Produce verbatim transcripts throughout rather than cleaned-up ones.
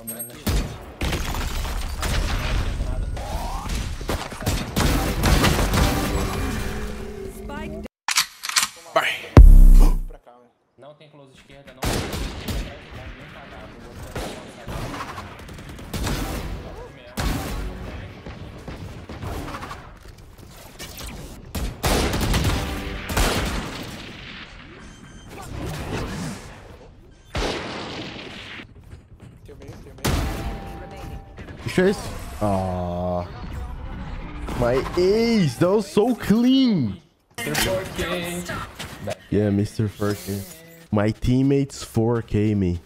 Combinando aqui. Spike. Bye. Pra cá, né? Não tem close esquerda, não. Chase? Ah, my ace, that was so clean. Mister Yeah, Mister four K. My teammates four K me.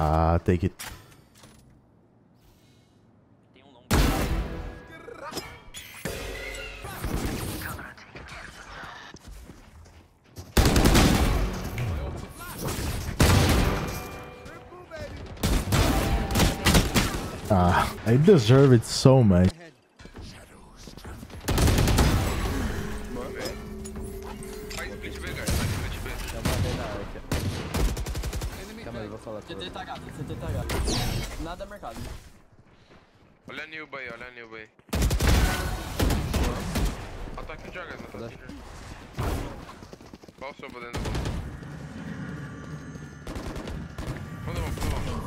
Ah, take it. Ah, I deserve it so much. Calma aí, vou falar. C T tá gato, C T tá gato. Nada mercado. Olha a Nilba aí, olha a Nilba aí. Ataque de H, ataque de H. Qual o seu poder do gol? Manda uma, manda uma.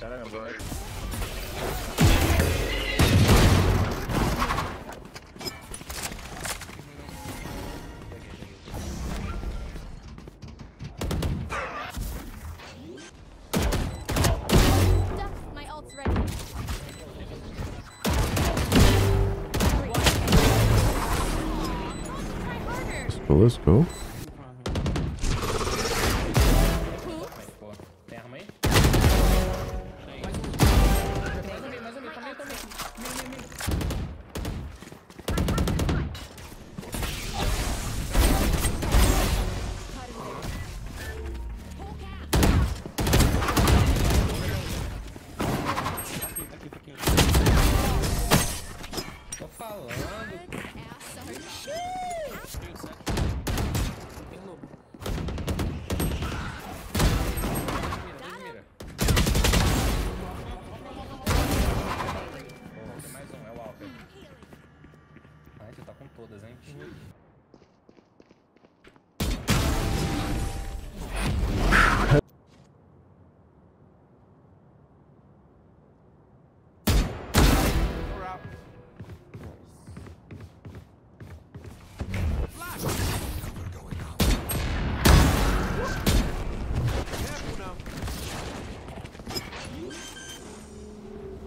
Caramba, velho. So let's go.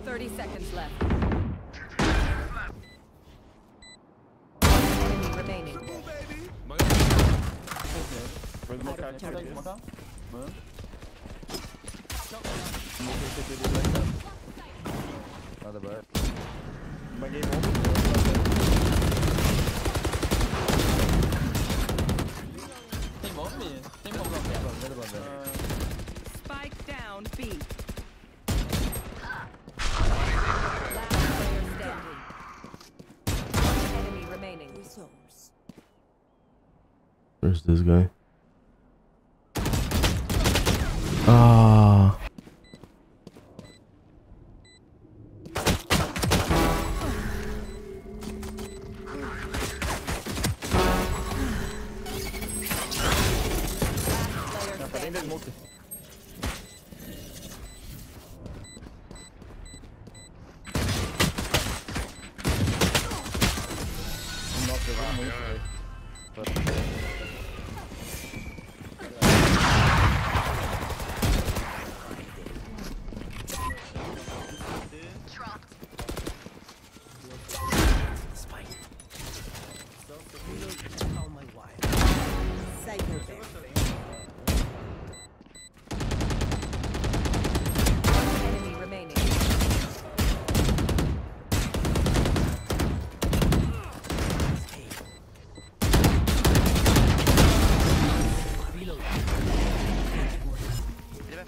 thirty seconds left. Enemy remaining. Spike down B. Where's this guy? Ah.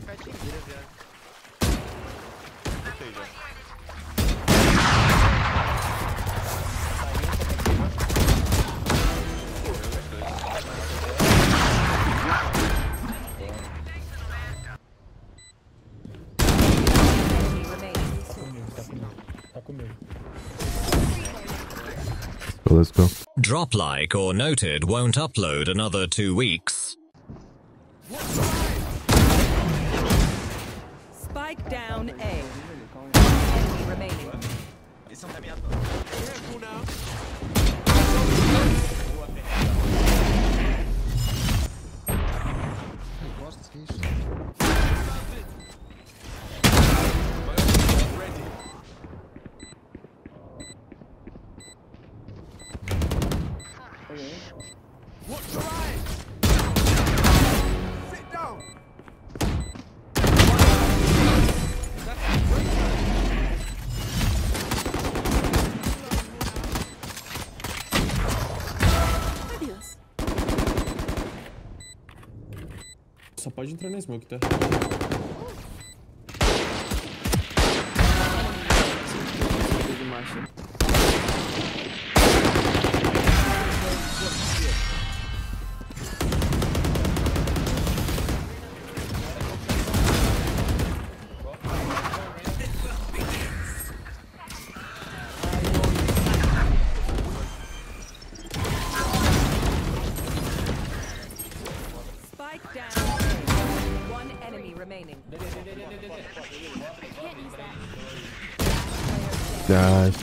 catingueira, viado. Voltei já. Let's go. Drop like or noted won't upload another two weeks. Spike down A. Enemy remaining. Só pode entrar na smoke, tá? Guys.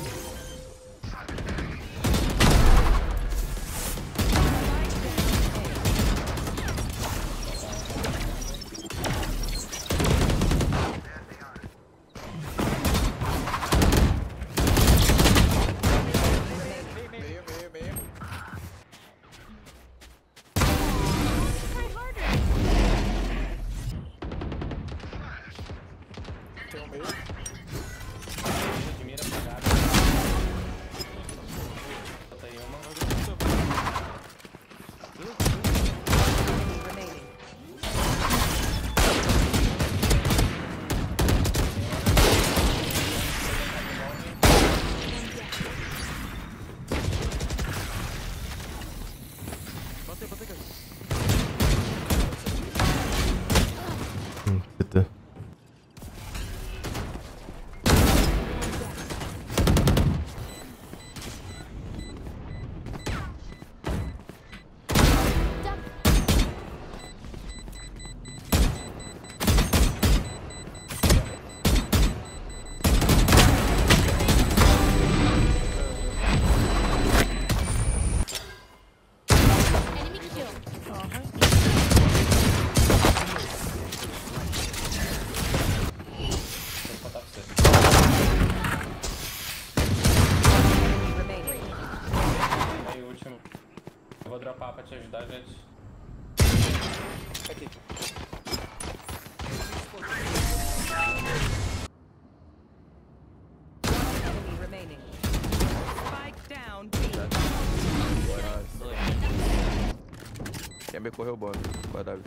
Quem me correu o bônus com a W.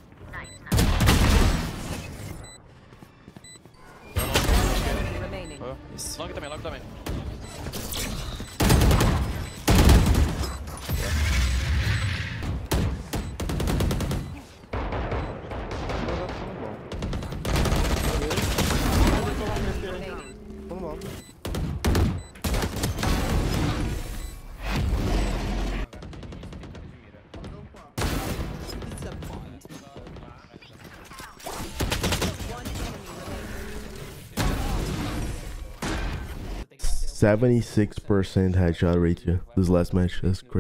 Long também, long também. seventy-six percent headshot ratio this last match. That's crazy.